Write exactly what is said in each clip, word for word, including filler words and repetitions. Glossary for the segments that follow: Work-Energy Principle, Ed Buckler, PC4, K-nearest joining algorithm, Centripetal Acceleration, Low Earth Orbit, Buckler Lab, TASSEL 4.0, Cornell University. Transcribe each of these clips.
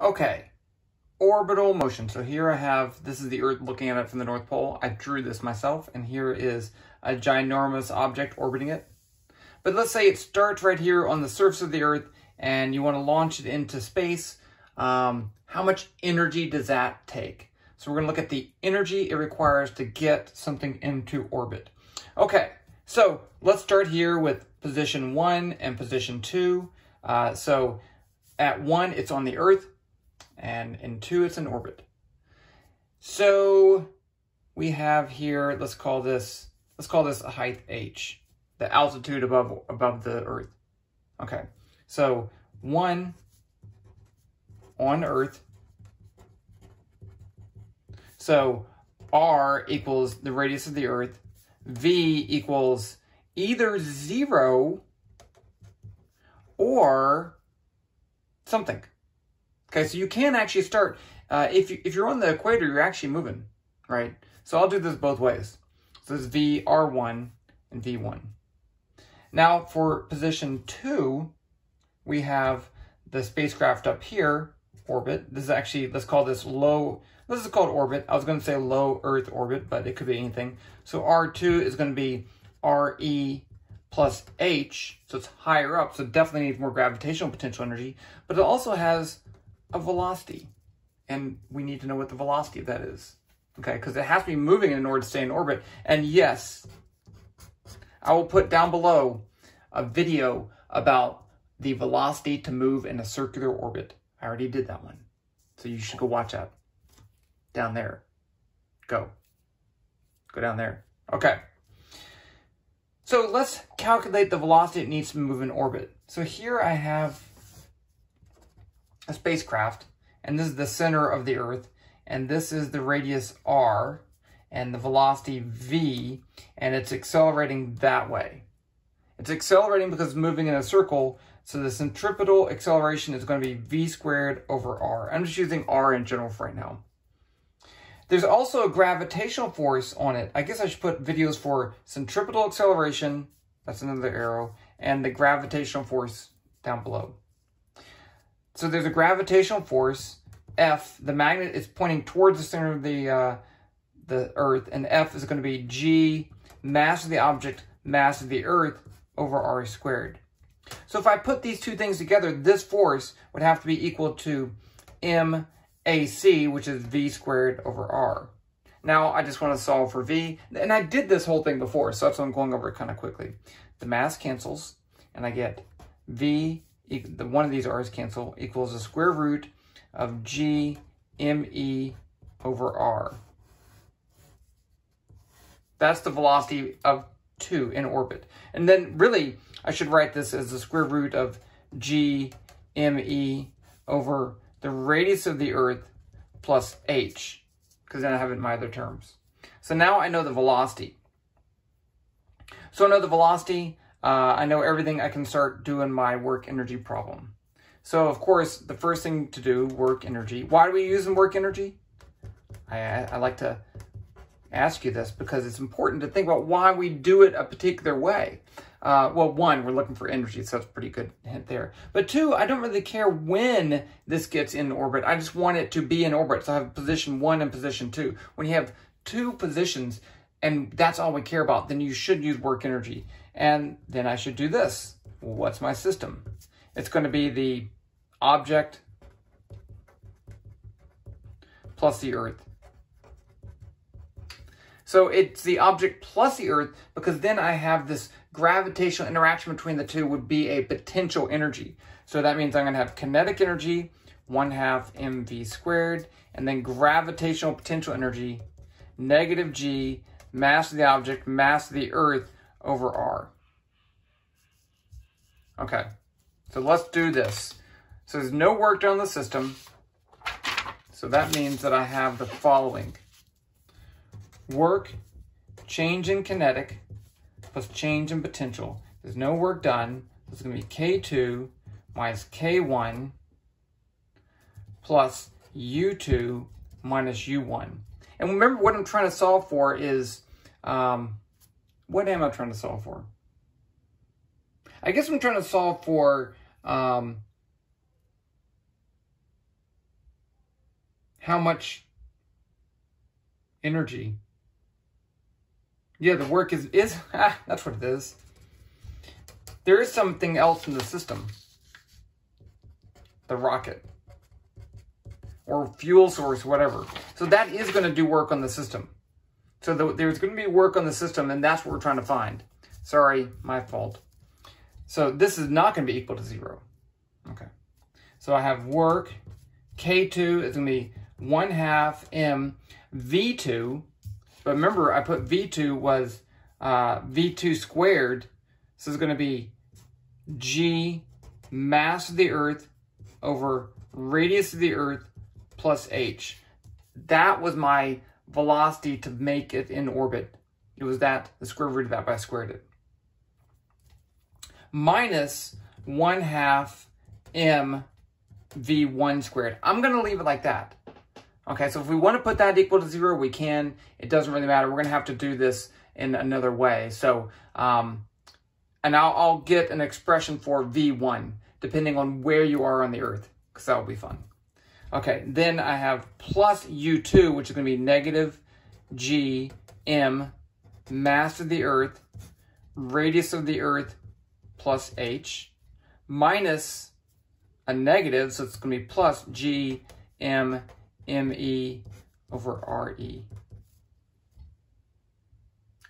Okay, orbital motion. So here I have, this is the Earth looking at it from the North Pole. I drew this myself, and here is a ginormous object orbiting it. But let's say it starts right here on the surface of the Earth, and you want to launch it into space. Um, how much energy does that take? So we're going to look at the energy it requires to get something into orbit. Okay, so let's start here with position one and position two. Uh, so at one, it's on the Earth, and in two, it's in orbit. So we have here, let's call this, let's call this a height H, the altitude above, above the Earth. Okay, so one on Earth. So R equals the radius of the Earth. V equals either zero or something. Okay, so you can actually start, uh, if, you, if you're on the equator, you're actually moving, right? So I'll do this both ways. So this is V, R one, and V one. Now for position two, we have the spacecraft up here, orbit. This is actually, let's call this low, this is called orbit. I was going to say low Earth orbit, but it could be anything. So R two is going to be R E plus H, so it's higher up, so it definitely needs more gravitational potential energy, but it also has a velocity, and we need to know what the velocity of that is, okay? Because it has to be moving in order to stay in orbit. And yes, I will put down below a video about the velocity to move in a circular orbit. I already did that one, so you should go watch that. Down there, go, go down there, okay. So let's calculate the velocity it needs to move in orbit. So here I have a spacecraft, and this is the center of the Earth, and this is the radius R, and the velocity V, and it's accelerating that way. It's accelerating because it's moving in a circle, so the centripetal acceleration is going to be V squared over R. I'm just using R in general for right now. There's also a gravitational force on it. I guess I should put videos for centripetal acceleration, that's another arrow, and the gravitational force down below. So there's a gravitational force, F, the magnet is pointing towards the center of the, uh, the Earth, and F is gonna be G, mass of the object, mass of the Earth, over R squared. So if I put these two things together, this force would have to be equal to M A C, which is V squared over R. Now I just want to solve for V, and I did this whole thing before, so that's what I'm going over kind of quickly. The mass cancels, and I get V, the one of these R's cancel, equals the square root of G M E over R. That's the velocity of two in orbit. And then really, I should write this as the square root of G M E over the radius of the Earth plus H, because then I have it in my other terms. So now I know the velocity. So I know the velocity, uh, I know everything, I can start doing my work energy problem. So of course, the first thing to do, work energy. Why do we use in work energy? I, I like to ask you this because it's important to think about why we do it a particular way. Uh, well, one, we're looking for energy, so that's a pretty good hint there. But two, I don't really care when this gets in orbit. I just want it to be in orbit. So I have position one and position two. When you have two positions and that's all we care about, then you should use work energy. And then I should do this. Well, what's my system? It's going to be the object plus the Earth. So it's the object plus the Earth, because then I have this gravitational interaction between the two would be a potential energy. So that means I'm going to have kinetic energy, one half mv squared, and then gravitational potential energy, negative g, mass of the object, mass of the Earth over r. Okay, so let's do this. So there's no work done on the system. So that means that I have the following. Work, change in kinetic, plus change in potential. There's no work done. It's going to be K two minus K one plus U two minus U one. And remember what I'm trying to solve for is, um, what am I trying to solve for? I guess I'm trying to solve for, um, how much energy. Yeah, the work is, is ah, that's what it is. There is something else in the system. The rocket. Or fuel source, whatever. So that is going to do work on the system. So the, there's going to be work on the system, and that's what we're trying to find. Sorry, my fault. So this is not going to be equal to zero. Okay. So I have work. K two is going to be one half M V two. But remember, I put V two was uh, V two squared. So it's going to be G mass of the Earth over radius of the Earth plus H. That was my velocity to make it in orbit. It was that, the square root of that, but I squared it. Minus one half M V one squared. I'm going to leave it like that. Okay, so if we want to put that equal to zero, we can. It doesn't really matter. We're going to have to do this in another way. So, um, and I'll, I'll get an expression for V one, depending on where you are on the Earth, because that will be fun. Okay, then I have plus U two, which is going to be negative G M, mass of the Earth, radius of the Earth, plus H, minus a negative, so it's going to be plus G M M E over R E.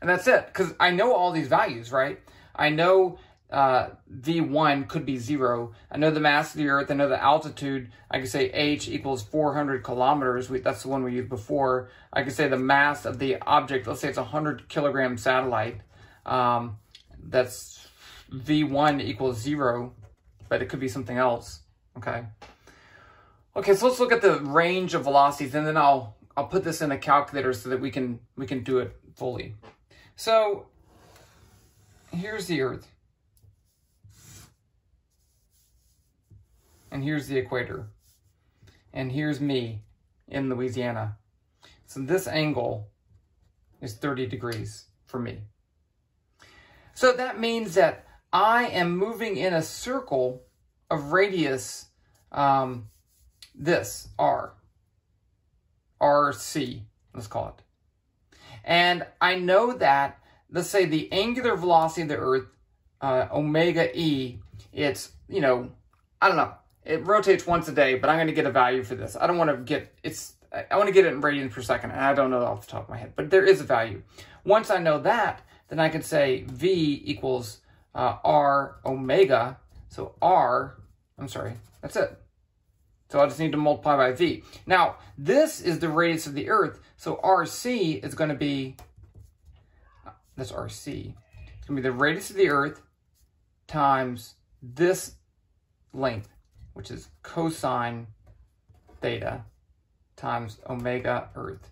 And that's it, because I know all these values, right? I know uh, V one could be zero. I know the mass of the Earth. I know the altitude. I could say H equals four hundred kilometers. We, that's the one we used before. I could say the mass of the object. Let's say it's a one hundred kilogram satellite. Um, that's V one equals zero, but it could be something else, okay? Okay, so let's look at the range of velocities, and then I'll I'll put this in a calculator so that we can we can do it fully. So here's the Earth, and here's the equator, and here's me in Louisiana. So this angle is thirty degrees for me. So that means that I am moving in a circle of radius. Um, This, R, R C, let's call it. And I know that, let's say the angular velocity of the Earth, uh, omega E, it's, you know, I don't know. It rotates once a day, but I'm going to get a value for this. I don't want to get, it's, I want to get it in radians per second. And I don't know off the top of my head, but there is a value. Once I know that, then I can say V equals uh, R omega. So R, I'm sorry, that's it. So I just need to multiply by V. Now, this is the radius of the Earth. So R C is going to be, that's R C. It's going to be the radius of the Earth times this length, which is cosine theta times omega Earth.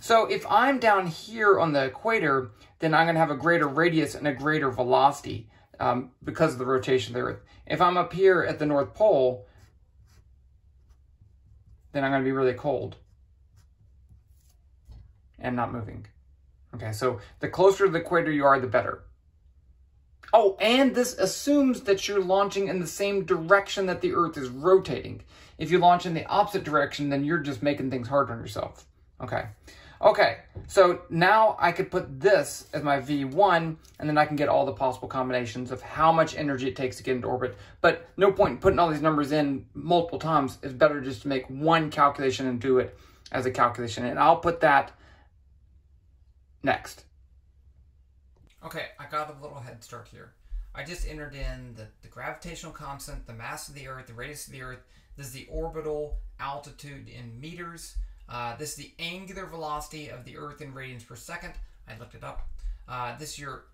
So if I'm down here on the equator, then I'm going to have a greater radius and a greater velocity. Um, because of the rotation of the Earth. If I'm up here at the North Pole, then I'm going to be really cold and not moving. Okay, so the closer to the equator you are, the better. Oh, and this assumes that you're launching in the same direction that the Earth is rotating. If you launch in the opposite direction, then you're just making things harder on yourself. Okay. Okay, so now I could put this as my V one, and then I can get all the possible combinations of how much energy it takes to get into orbit. But no point in putting all these numbers in multiple times. It's better just to make one calculation and do it as a calculation. And I'll put that next. Okay, I got a little head start here. I just entered in the, the gravitational constant, the mass of the Earth, the radius of the Earth. This is the orbital altitude in meters. Uh, this is the angular velocity of the Earth in radians per second. I looked it up. Uh, this is your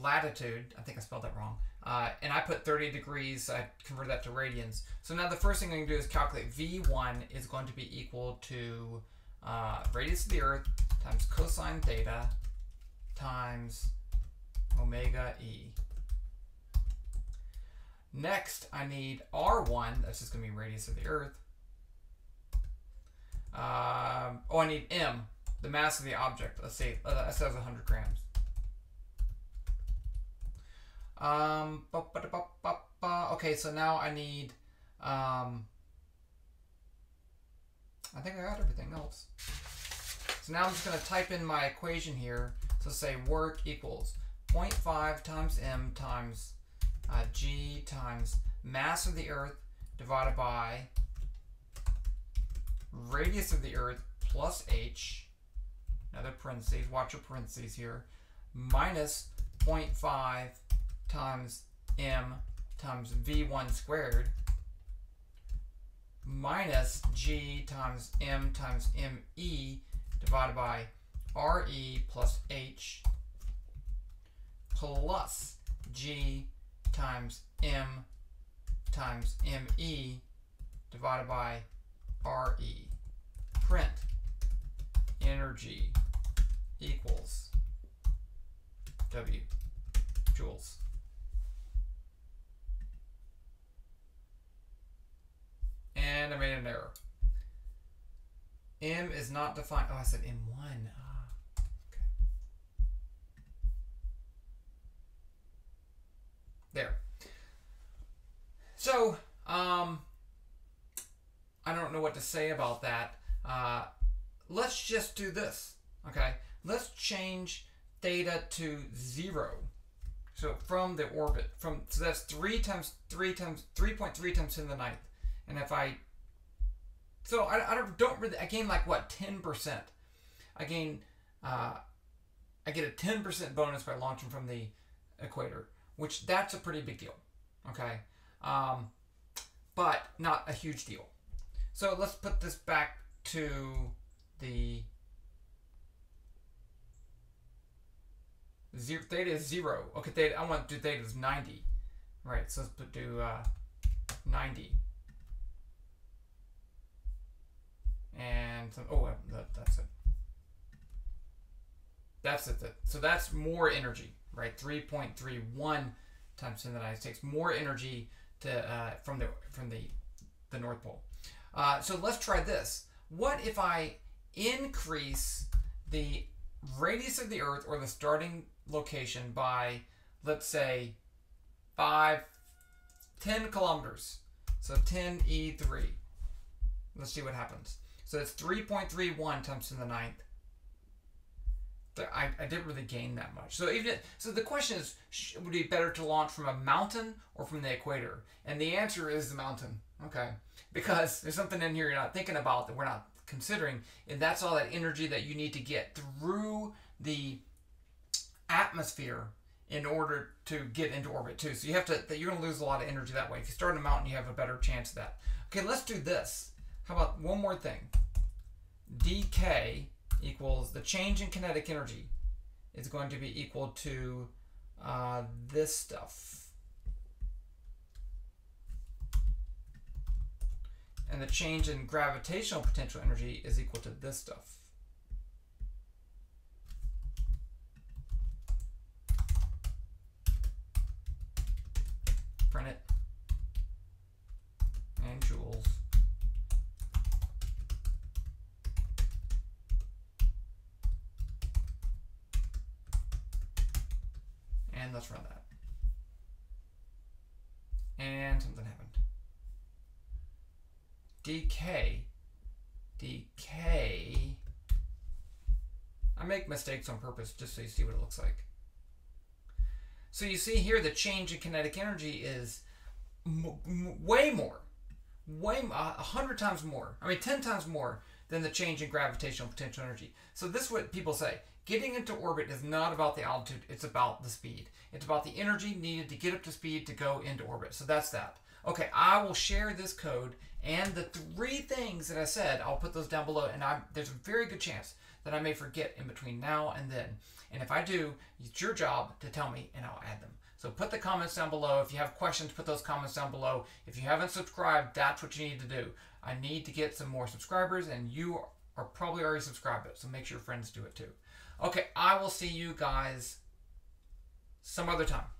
latitude. I think I spelled that wrong. Uh, and I put thirty degrees. I converted that to radians. So now the first thing I'm going to do is calculate V one is going to be equal to uh, radius of the Earth times cosine theta times omega E. Next, I need R one. That's just going to be radius of the Earth. Um, oh, I need M, the mass of the object. Let's see, uh, that says one hundred grams. Um, okay, so now I need um, I think I got everything else. So now I'm just going to type in my equation here. So say work equals zero point five times m times uh, g times mass of the Earth divided by radius of the Earth plus h, another parentheses, watch your parentheses here, minus zero point five times m times v one squared minus g times m times me divided by re plus h plus g times m times me divided by re. Print energy equals W joules. And I made an error. M is not defined. Oh, I said M one. Ah, okay. There. So, um, I don't know what to say about that. Uh, let's just do this, okay? Let's change theta to zero. So from the orbit, from so that's three times three times three point three times ten to the ninth. And if I, so I, I don't, don't really, I gain like what, ten percent. I gain, uh, I get a ten percent bonus by launching from the equator, which that's a pretty big deal, okay? Um, but not a huge deal. So let's put this back to the zero, theta is zero. Okay, theta, I want to do theta is ninety. Right, so let's do uh, ninety. And, some, oh, that, that's it. That's it. So that's more energy, right? three point three one times ten to the ninth takes more energy to uh, from the from the, the North Pole. Uh, so let's try this. What if I increase the radius of the Earth or the starting location by, let's say, five, ten kilometers. So ten E three. Let's see what happens. So it's three point three one times to the ninth. I, I didn't really gain that much. So even if, so the question is, would it be better to launch from a mountain or from the equator? And the answer is the mountain. Okay, because there's something in here you're not thinking about that we're not considering, and that's all that energy that you need to get through the atmosphere in order to get into orbit too. So you have to, you're going to lose a lot of energy that way. If you start in a mountain, you have a better chance of that. Okay, let's do this. How about one more thing? D K equals the change in kinetic energy is going to be equal to uh, this stuff. And the change in gravitational potential energy is equal to this stuff. Print it. And joules. And let's run that. And something happened. D K, D K, I make mistakes on purpose just so you see what it looks like. So you see here the change in kinetic energy is m m way more, way a uh, hundred times more, I mean ten times more than the change in gravitational potential energy. So this is what people say, getting into orbit is not about the altitude, it's about the speed. It's about the energy needed to get up to speed to go into orbit, so that's that. Okay, I will share this code and the three things that I said, I'll put those down below, and I'm, there's a very good chance that I may forget in between now and then. And if I do, it's your job to tell me and I'll add them. So put the comments down below. If you have questions, put those comments down below. If you haven't subscribed, that's what you need to do. I need to get some more subscribers, and you are probably already subscribed, so make sure your friends do it too. Okay, I will see you guys some other time.